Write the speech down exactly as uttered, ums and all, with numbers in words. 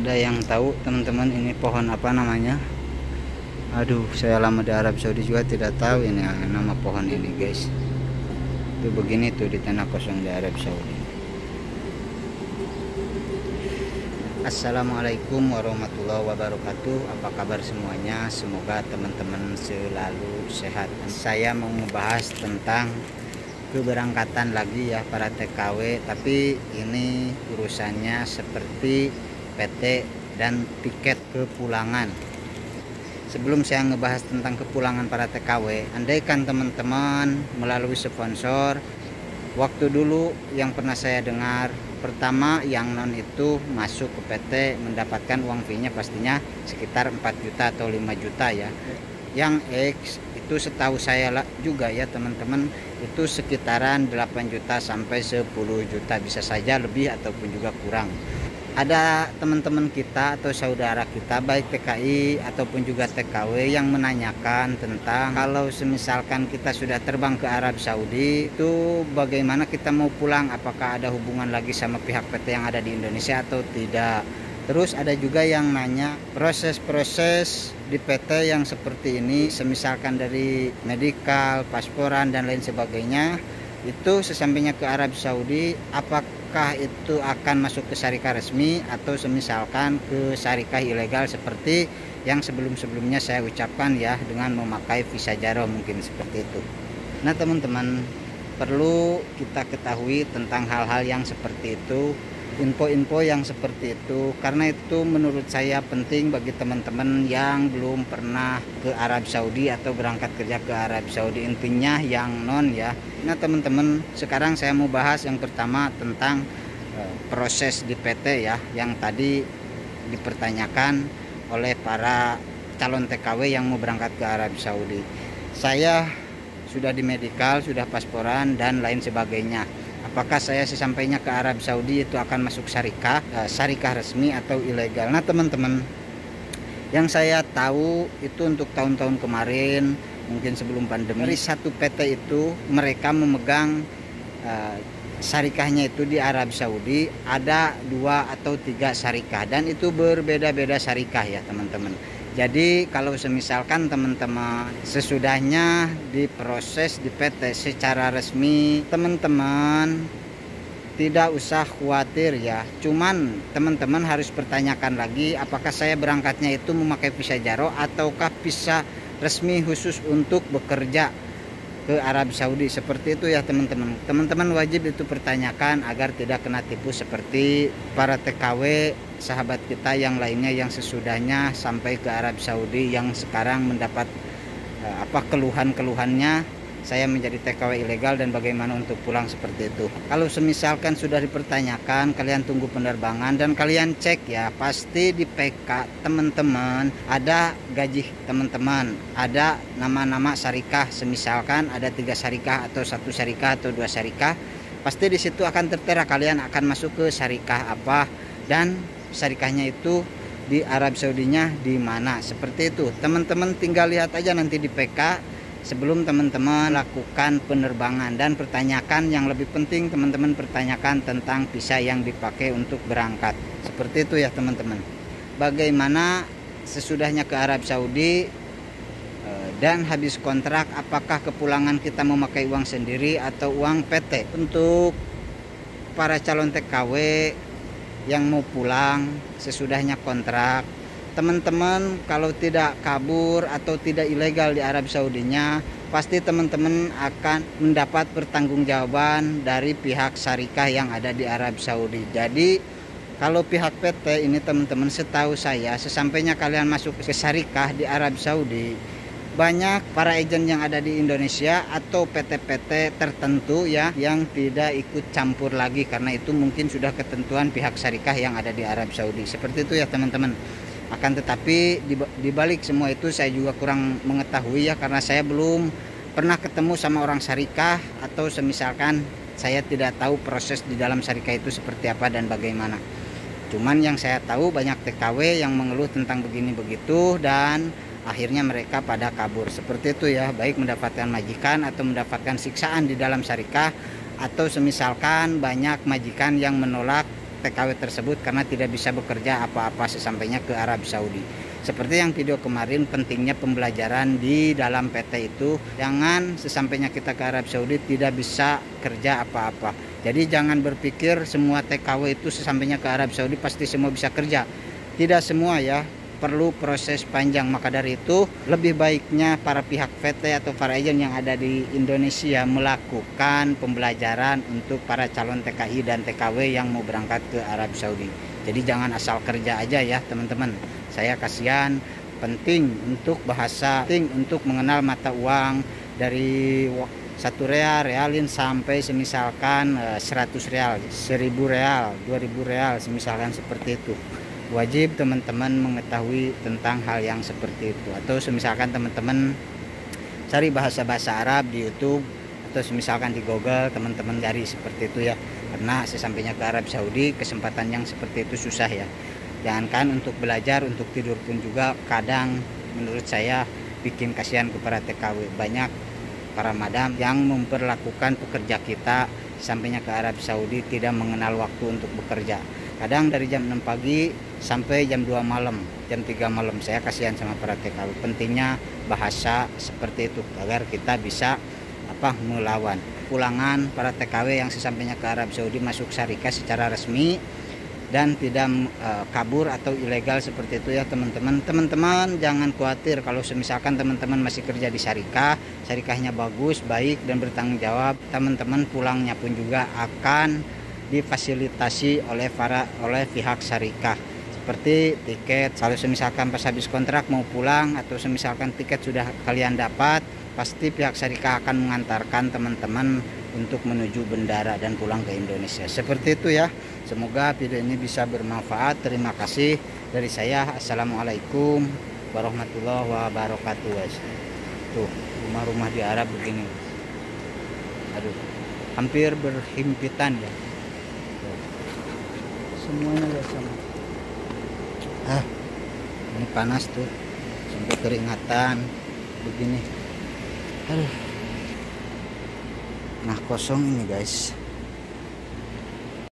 Ada yang tahu teman-teman ini pohon apa namanya? Aduh, saya lama di Arab Saudi juga tidak tahu ini nama pohon ini, guys. Itu begini tuh di tanah kosong di Arab Saudi. Assalamualaikum warahmatullahi wabarakatuh. Apa kabar semuanya? Semoga teman-teman selalu sehat. Saya mau membahas tentang keberangkatan lagi ya para T K W, tapi ini urusannya seperti P T dan tiket kepulangan. Sebelum saya ngebahas tentang kepulangan para T K W, andaikan teman-teman melalui sponsor, waktu dulu yang pernah saya dengar, pertama yang non itu masuk ke P T mendapatkan uang fee-nya pastinya sekitar empat juta atau lima juta ya. Yang X itu setahu saya juga ya teman-teman, itu sekitaran delapan juta sampai sepuluh juta, bisa saja lebih ataupun juga kurang. Ada teman-teman kita atau saudara kita baik T K I ataupun juga T K W yang menanyakan tentang kalau semisalkan kita sudah terbang ke Arab Saudi itu bagaimana kita mau pulang, apakah ada hubungan lagi sama pihak P T yang ada di Indonesia atau tidak. Terus ada juga yang nanya proses-proses di P T yang seperti ini, semisalkan dari medikal, pasporan dan lain sebagainya, itu sesampainya ke Arab Saudi apakah Apakah itu akan masuk ke syarikah resmi atau semisalkan ke syarikah ilegal seperti yang sebelum-sebelumnya saya ucapkan ya, dengan memakai visa jaroh mungkin seperti itu. Nah teman-teman, perlu kita ketahui tentang hal-hal yang seperti itu, info-info yang seperti itu, karena itu menurut saya penting bagi teman-teman yang belum pernah ke Arab Saudi atau berangkat kerja ke Arab Saudi, intinya yang non ya. Nah teman-teman, sekarang saya mau bahas yang pertama tentang uh, proses di P T ya, yang tadi dipertanyakan oleh para calon T K W yang mau berangkat ke Arab Saudi. Saya sudah di medikal, sudah pasporan dan lain sebagainya. Apakah saya sesampainya ke Arab Saudi itu akan masuk syarikah, uh, syarikah resmi atau ilegal? Nah teman-teman, yang saya tahu itu untuk tahun-tahun kemarin, mungkin sebelum pandemi, dari satu P T itu mereka memegang uh, syarikahnya itu di Arab Saudi ada dua atau tiga syarikah, dan itu berbeda-beda syarikah ya teman-teman. Jadi kalau semisalkan teman-teman sesudahnya diproses di P T secara resmi, teman-teman tidak usah khawatir ya. Cuman teman-teman harus pertanyakan lagi apakah saya berangkatnya itu memakai visa jaroh ataukah visa resmi khusus untuk bekerja ke Arab Saudi, seperti itu ya teman-teman. Teman-teman wajib itu pertanyakan agar tidak kena tipu seperti para T K W sahabat kita yang lainnya yang sesudahnya sampai ke Arab Saudi yang sekarang mendapat eh, apa keluhan-keluhannya, saya menjadi T K W ilegal dan bagaimana untuk pulang, seperti itu. Kalau semisalkan sudah dipertanyakan, kalian tunggu penerbangan dan kalian cek ya, pasti di P K teman-teman ada gaji teman-teman, ada nama-nama syarikah, semisalkan ada tiga syarikah atau satu syarikah atau dua syarikah, pasti di situ akan tertera kalian akan masuk ke syarikah apa dan syarikahnya itu di Arab Saudinya di mana, seperti itu. Teman-teman tinggal lihat aja nanti di P K sebelum teman-teman lakukan penerbangan, dan pertanyakan yang lebih penting, teman-teman pertanyakan tentang visa yang dipakai untuk berangkat, seperti itu ya teman-teman. Bagaimana sesudahnya ke Arab Saudi dan habis kontrak, apakah kepulangan kita memakai uang sendiri atau uang P T? Untuk para calon T K W yang mau pulang sesudahnya kontrak, teman-teman kalau tidak kabur atau tidak ilegal di Arab Saudinya, pasti teman-teman akan mendapat pertanggungjawaban dari pihak syarikah yang ada di Arab Saudi. Jadi kalau pihak P T ini teman-teman, setahu saya sesampainya kalian masuk ke syarikah di Arab Saudi, banyak para agen yang ada di Indonesia atau P T-P T tertentu ya yang tidak ikut campur lagi, karena itu mungkin sudah ketentuan pihak syarikah yang ada di Arab Saudi, seperti itu ya teman-teman. Akan tetapi dibalik semua itu saya juga kurang mengetahui ya, karena saya belum pernah ketemu sama orang syarikah atau semisalkan saya tidak tahu proses di dalam syarikah itu seperti apa dan bagaimana. Cuman yang saya tahu banyak T K W yang mengeluh tentang begini begitu dan akhirnya mereka pada kabur, seperti itu ya, baik mendapatkan majikan atau mendapatkan siksaan di dalam syarikah, atau semisalkan banyak majikan yang menolak T K W tersebut karena tidak bisa bekerja apa-apa sesampainya ke Arab Saudi. Seperti yang video kemarin, pentingnya pembelajaran di dalam P T itu, jangan sesampainya kita ke Arab Saudi tidak bisa kerja apa-apa. Jadi jangan berpikir semua T K W itu sesampainya ke Arab Saudi pasti semua bisa kerja. Tidak semua ya, perlu proses panjang. Maka dari itu lebih baiknya para pihak P T atau para agen yang ada di Indonesia melakukan pembelajaran untuk para calon T K I dan T K W yang mau berangkat ke Arab Saudi. Jadi jangan asal kerja aja ya teman-teman. Saya kasihan, penting untuk bahasa, penting untuk mengenal mata uang dari satu real, realin sampai semisalkan seratus real, seribu real, dua ribu real, semisalkan seperti itu. Wajib teman-teman mengetahui tentang hal yang seperti itu. Atau semisalkan teman-teman cari bahasa-bahasa Arab di YouTube atau semisalkan di Google, teman-teman cari seperti itu ya. Karena sesampainya ke Arab Saudi, kesempatan yang seperti itu susah ya. Jangankan untuk belajar, untuk tidur pun juga kadang menurut saya bikin kasihan kepada T K W. Banyak para madam yang memperlakukan pekerja kita sampainya ke Arab Saudi tidak mengenal waktu untuk bekerja. Kadang dari jam enam pagi sampai jam dua malam, jam tiga malam. Saya kasihan sama para T K W. Pentingnya bahasa seperti itu agar kita bisa apa melawan. Pulangan para T K W yang sesampainya ke Arab Saudi masuk syarikat secara resmi dan tidak e, kabur atau ilegal seperti itu ya teman-teman. Teman-teman jangan khawatir kalau semisalkan teman-teman masih kerja di syarikah, syarikahnya bagus, baik dan bertanggung jawab, teman-teman pulangnya pun juga akan difasilitasi oleh para oleh pihak syarikah. Seperti tiket, kalau semisalkan pas habis kontrak mau pulang atau semisalkan tiket sudah kalian dapat, pasti pihak syarikah akan mengantarkan teman-teman untuk menuju bendara dan pulang ke Indonesia. Seperti itu ya. Semoga video ini bisa bermanfaat. Terima kasih dari saya. Assalamualaikum warahmatullahi wabarakatuh. Tuh, rumah-rumah di Arab begini. Aduh, hampir berhimpitan ya. Tuh. Semuanya udah sama. Ah, ini panas tuh. Sampai keringatan begini. Aduh. Nah, kosong ini guys.